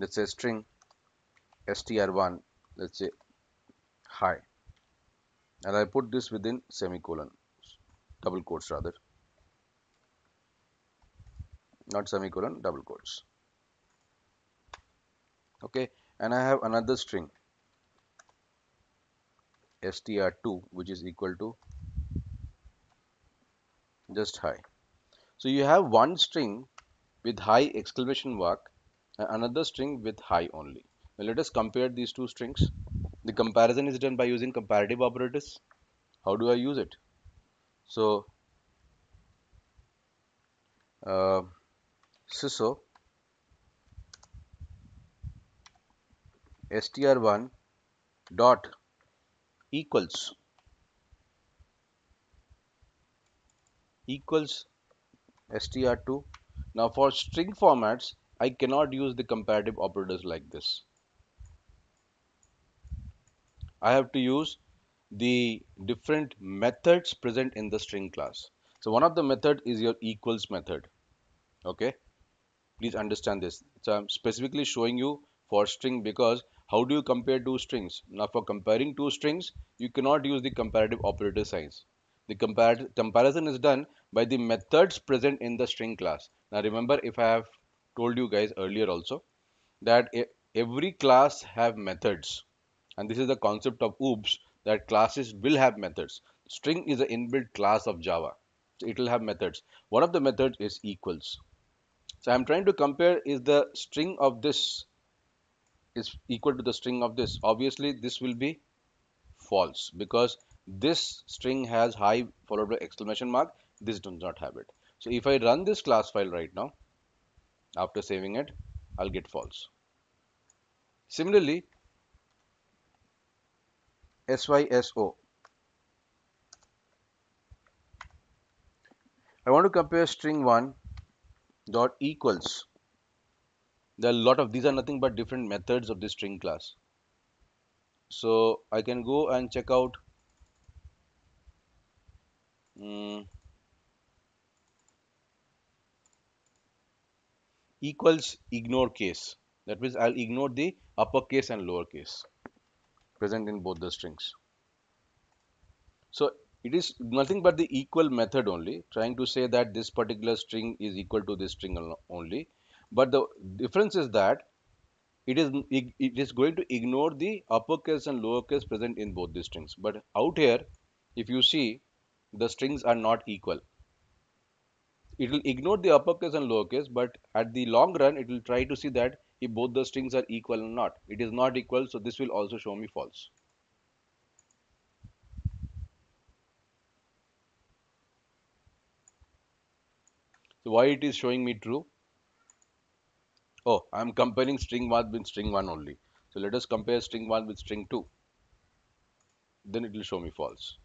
Let's say string str1, let's say hi, and I put this within semicolon, double quotes rather, not semicolon, double quotes. Okay, and I have another string str2 which is equal to just hi. So you have one string with hi exclamation mark, another string with hi only. Now let us compare these two strings. The comparison is done by using comparative operators. How do I use it? So SYSO str1 dot equals str2. Now for string formats I cannot use the comparative operators like this. I have to use the different methods present in the string class. So one of the method is your equals method. Okay, please understand this. So I'm specifically showing you for string because how do you compare two strings? Now for comparing two strings, you cannot use the comparative operator signs. The comparison is done by the methods present in the string class. Now remember, if I have told you guys earlier also that every class have methods, and this is the concept of OOPS, that classes will have methods. String is an inbuilt class of Java, so it will have methods. One of the methods is equals. So I am trying to compare is the string of this is equal to the string of this. Obviously this will be false because this string has hi followed by exclamation mark, this does not have it. So if I run this class file right now, after saving it, I'll get false. Similarly, SYSO. I want to compare string1 dot equals. There are a lot of these are nothing but different methods of the string class. So I can go and check out equals ignore case. That means I'll ignore the uppercase and lowercase present in both the strings. So it is nothing but the equal method only, trying to say that this particular string is equal to this string only. But the difference is that it is going to ignore the uppercase and lowercase present in both the strings. But out here, if you see, the strings are not equal. It will ignore the uppercase and lowercase, but at the long run, it will try to see that if both the strings are equal or not. It is not equal, so this will also show me false. So why it is showing me true? Oh, I am comparing string 1 with string 1 only. So let us compare string 1 with string 2. Then it will show me false.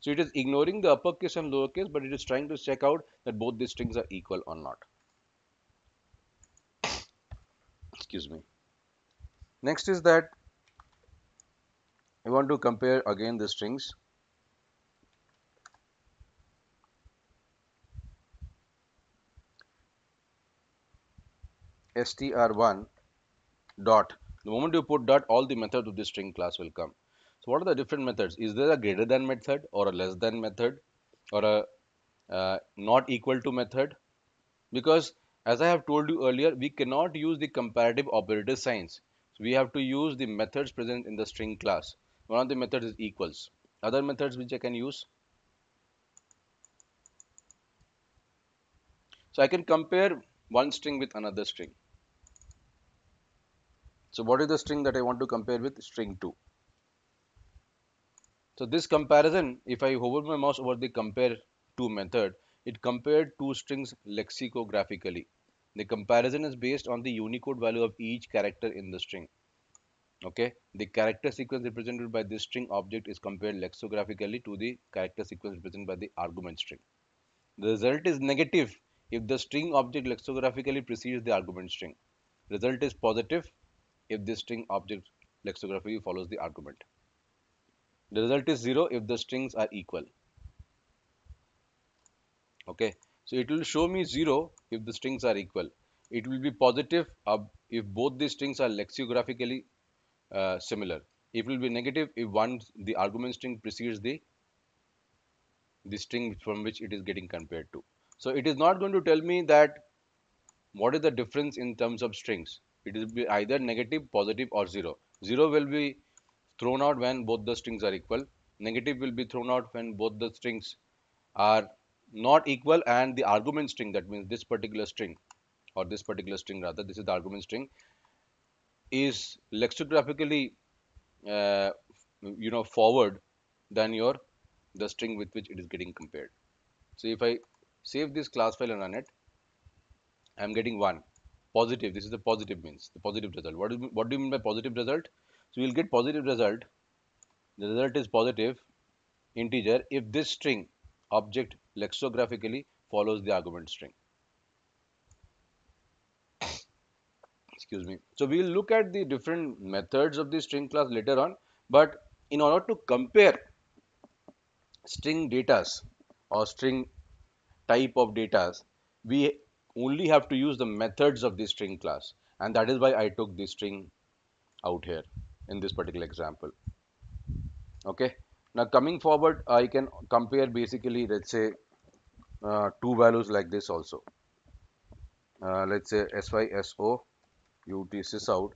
So it is ignoring the uppercase and lowercase, but it is trying to check out that both these strings are equal or not. Excuse me. Next is that I want to compare again the strings. str1 dot. The moment you put dot, all the methods of this string class will come. So what are the different methods? Is there a greater than method or a less than method or a not equal to method? Because as I have told you earlier, we cannot use the comparative operator signs. So we have to use the methods present in the string class. One of the methods is equals. Other methods which I can use. So I can compare one string with another string. So what is the string that I want to compare with? String 2. So this comparison, if I hover my mouse over the compare to method, it compared two strings lexicographically. The comparison is based on the Unicode value of each character in the string. Okay, the character sequence represented by this string object is compared lexicographically to the character sequence represented by the argument string. The result is negative if the string object lexicographically precedes the argument string. Result is positive if the string object lexicographically follows the argument. The result is 0 if the strings are equal. Okay, so it will show me 0 if the strings are equal. It will be positive if both the strings are lexicographically similar. It will be negative if the argument string precedes the string from which it is getting compared to. So it is not going to tell me that what is the difference in terms of strings. It will be either negative, positive or 0. 0 will be thrown out when both the strings are equal. Negative will be thrown out when both the strings are not equal and the argument string, that means this particular string, or this particular string rather, this is the argument string, is lexicographically forward than the string with which it is getting compared. So if I save this class file and run it, I am getting 1 positive. This is the positive, means the positive result. What do you mean by positive result? So you will get positive result. The result is positive integer if this string object lexicographically follows the argument string. Excuse me. So we will look at the different methods of the string class later on, but in order to compare string datas or string type of datas, we only have to use the methods of the string class, and that is why I took the string out here in this particular example. Okay. Now coming forward, I can compare basically, let's say, two values like this also. Let's say SYSO UT sysout,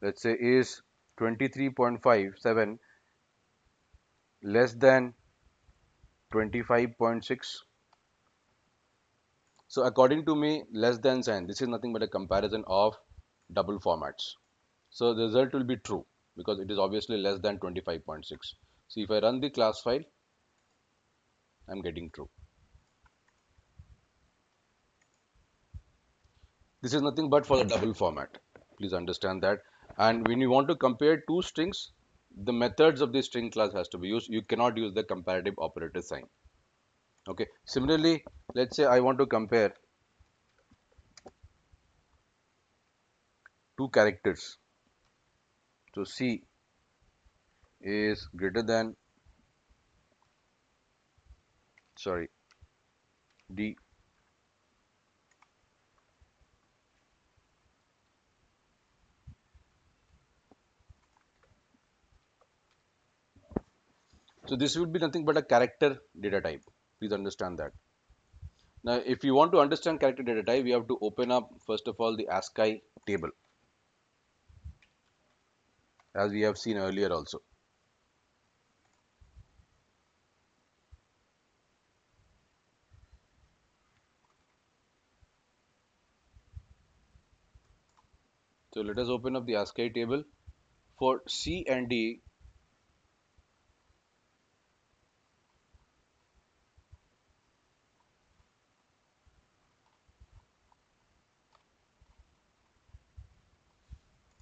let's say, is 23.57 less than 25.6. So according to me, less than sign, this is nothing but a comparison of double formats. So the result will be true because it is obviously less than 25.6. So if I run the class file, I am getting true. This is nothing but for the double format. Please understand that. And when you want to compare two strings, the methods of the string class has to be used. You cannot use the comparative operator sign. Okay. Similarly, let's say I want to compare two characters. So C is greater than, sorry, D . So this would be nothing but a character data type. Please understand that. Now if you want to understand character data type, we have to open up first of all the ASCII table, as we have seen earlier also. So let us open up the ASCII table for C and D.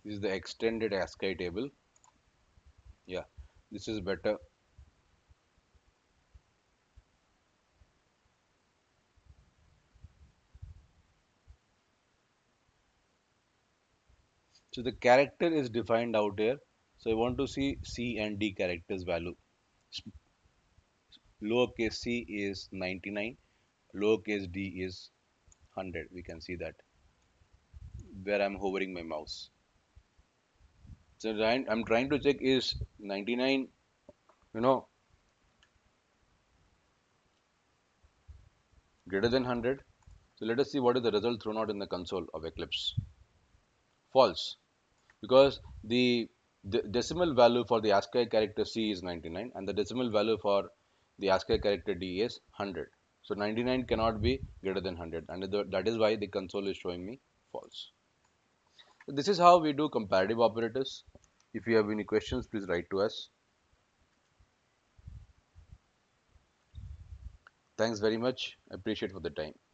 This is the extended ASCII table. Yeah, this is better. So the character is defined out here. So I want to see C and D characters value. Lowercase c is 99, lowercase d is 100. We can see that where I am hovering my mouse. So I'm trying to check, is 99, greater than 100. So let us see what is the result thrown out in the console of Eclipse. False, because the decimal value for the ASCII character C is 99 and the decimal value for the ASCII character D is 100. So 99 cannot be greater than 100, and that is why the console is showing me false. This is how we do comparative operators. If you have any questions, please write to us. Thanks very much. I appreciate for the time.